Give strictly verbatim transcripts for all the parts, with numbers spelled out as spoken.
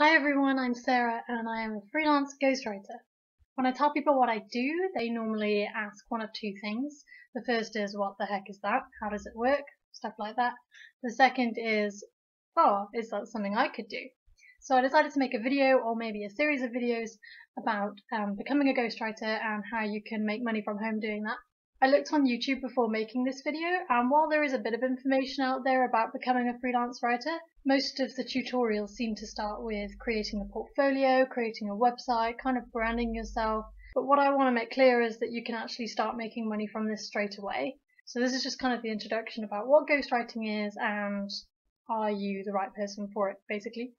Hi everyone, I'm Sarah and I am a freelance ghostwriter. When I tell people what I do, they normally ask one of two things. The first is, what the heck is that? How does it work? Stuff like that. The second is, oh, is that something I could do? So I decided to make a video, or maybe a series of videos, about um, becoming a ghostwriter and how you can make money from home doing that. I looked on YouTube before making this video, and while there is a bit of information out there about becoming a freelance writer, most of the tutorials seem to start with creating a portfolio, creating a website, kind of branding yourself. But what I want to make clear is that you can actually start making money from this straight away. So this is just kind of the introduction about what ghostwriting is and are you the right person for it, basically.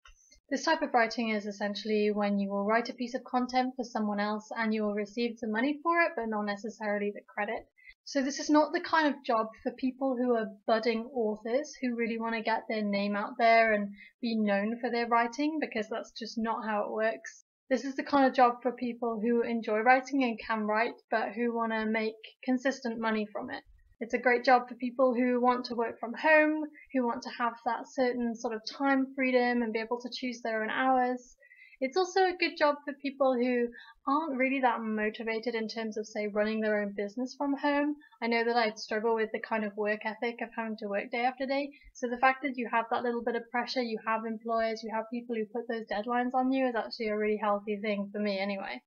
This type of writing is essentially when you will write a piece of content for someone else and you will receive the money for it, but not necessarily the credit. So this is not the kind of job for people who are budding authors who really want to get their name out there and be known for their writing, because that's just not how it works. This is the kind of job for people who enjoy writing and can write, but who want to make consistent money from it. It's a great job for people who want to work from home, who want to have that certain sort of time freedom and be able to choose their own hours. It's also a good job for people who aren't really that motivated in terms of, say, running their own business from home. I know that I struggle with the kind of work ethic of having to work day after day. So the fact that you have that little bit of pressure, you have employers, you have people who put those deadlines on you, is actually a really healthy thing for me anyway.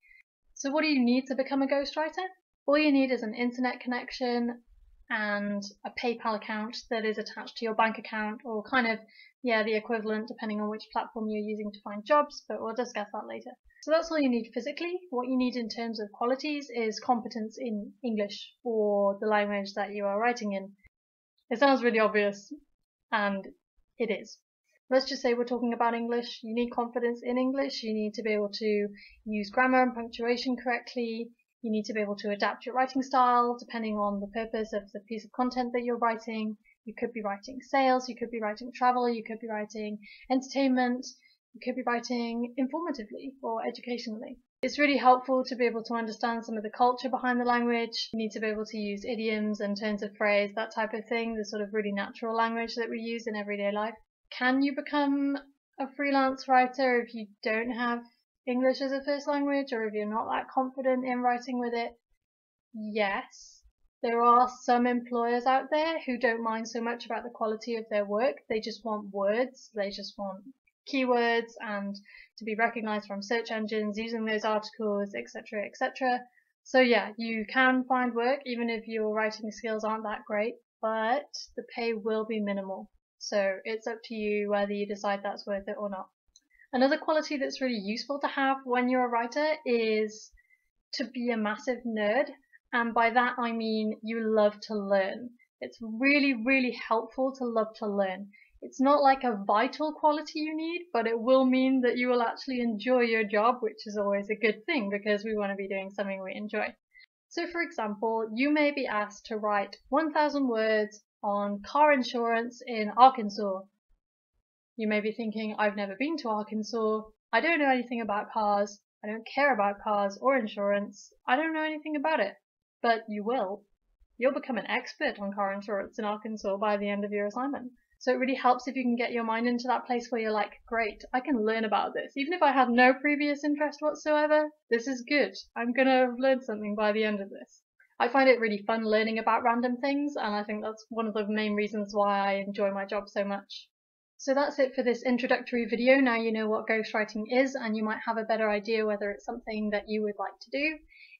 So what do you need to become a ghostwriter? All you need is an internet connection and a PayPal account that is attached to your bank account, or kind of, yeah, the equivalent depending on which platform you're using to find jobs, but we'll discuss that later. So that's all you need physically. What you need in terms of qualities is competence in English, or the language that you are writing in. It sounds really obvious, and it is. Let's just say we're talking about English. You need confidence in English. You need to be able to use grammar and punctuation correctly. You need to be able to adapt your writing style depending on the purpose of the piece of content that you're writing. You could be writing sales, you could be writing travel, you could be writing entertainment, you could be writing informatively or educationally. It's really helpful to be able to understand some of the culture behind the language. You need to be able to use idioms and turns of phrase, that type of thing, the sort of really natural language that we use in everyday life. Can you become a freelance writer if you don't have English as a first language, or if you're not that confident in writing with it? Yes. There are some employers out there who don't mind so much about the quality of their work. They just want words, they just want keywords and to be recognized from search engines using those articles, et cetera, et cetera. So yeah, you can find work even if your writing skills aren't that great, but the pay will be minimal. So it's up to you whether you decide that's worth it or not. Another quality that's really useful to have when you're a writer is to be a massive nerd, and by that I mean you love to learn. It's really, really helpful to love to learn. It's not like a vital quality you need, but it will mean that you will actually enjoy your job, which is always a good thing because we want to be doing something we enjoy. So for example, you may be asked to write one thousand words on car insurance in Arkansas. You may be thinking, I've never been to Arkansas, I don't know anything about cars, I don't care about cars or insurance, I don't know anything about it. But you will. You'll become an expert on car insurance in Arkansas by the end of your assignment. So it really helps if you can get your mind into that place where you're like, great, I can learn about this. Even if I had no previous interest whatsoever, this is good. I'm going to learn something by the end of this. I find it really fun learning about random things, and I think that's one of the main reasons why I enjoy my job so much. So that's it for this introductory video. Now you know what ghostwriting is, and you might have a better idea whether it's something that you would like to do.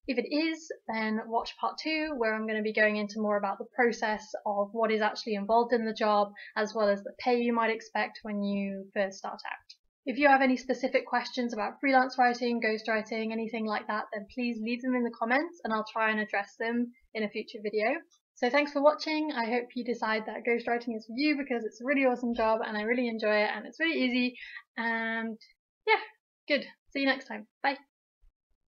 If it is, then watch part two, where I'm going to be going into more about the process of what is actually involved in the job, as well as the pay you might expect when you first start out. If you have any specific questions about freelance writing, ghostwriting, anything like that, then please leave them in the comments and I'll try and address them in a future video. So thanks for watching. I hope you decide that ghostwriting is for you, because it's a really awesome job and I really enjoy it and it's really easy, and yeah, good. See you next time. Bye.